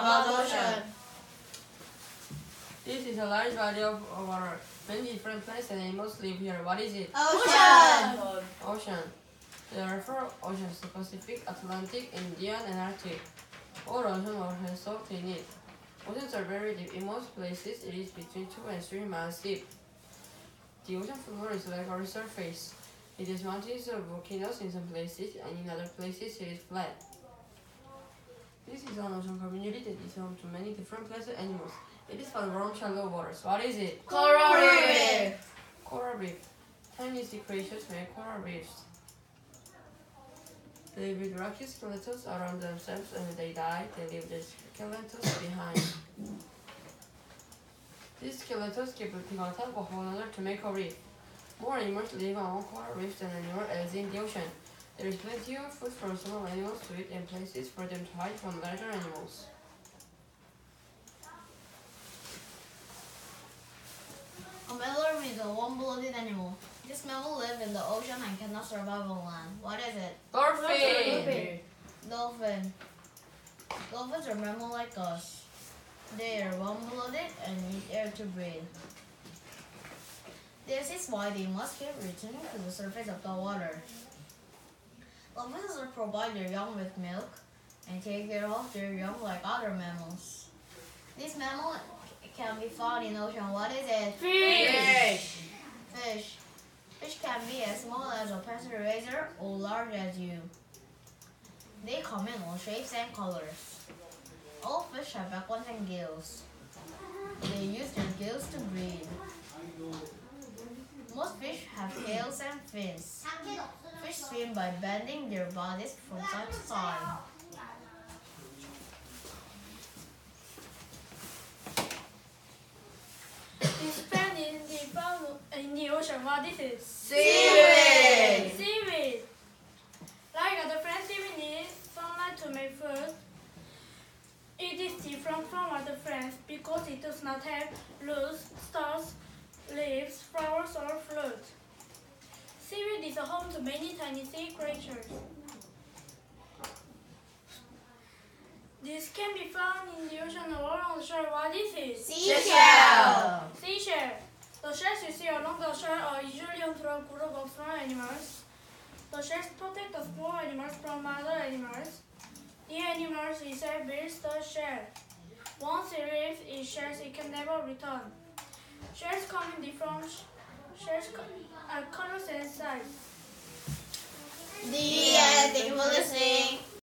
about ocean. This is a large body of water. Many different plants and animals live here. What is it? Ocean! Ocean. There are four oceans: the Pacific, Atlantic, Indian, and Arctic. All oceans have salt in it. Oceans are very deep. In most places, it is between 2 and 3 miles deep. The ocean floor is like our surface. It has mountains or volcanoes in some places, and in other places, it is flat. This is an ocean community that is home to many different plants and animals. It is found warm, shallow waters. What is it? Coral reef! Coral reef. Tiny sea creatures make coral reefs. They live with rocky skeletons around themselves, and when they die, they leave their skeletons behind. These skeletons keep looking on top of one another to make a reef. More animals live on coral reefs than anywhere else in the ocean. There is plenty of food for small animals to eat and places for them to hide from larger animals. A mallard is a warm-blooded animal. This mammal lives in the ocean and cannot survive on land. What is it? Dolphin! Dolphin. Dolphins are mammals like us. They are warm-blooded and need air to breathe. This is why they must keep returning to the surface of the water. Dolphins will provide their young with milk and take care of their young like other mammals. This mammal can be found in ocean. What is it? Fish! Fish. Fish can be as small as a pencil eraser or large as you. They come in all shapes and colors. All fish have backbones and gills. They use their gills to breathe. Most fish have tails and fins. Fish swim by bending their bodies from side to side. This plant is found in the ocean. What is it? Seaweed! Seaweed! Like other plants, seaweed needs sunlight to make food. It is different from other plants because it does not have roots, stalks, leaves, flowers, or fruit. Seaweed is a home to many tiny sea creatures. This can be found in the ocean or on the shore. What is it? Seashell! Seashell. The shells you see along the shore are usually home to a group of small animals. The shells protect the small animals from other animals. The animals inside build the shell. Once it leaves its shells, it can never return. Shells come in different colors and sizes.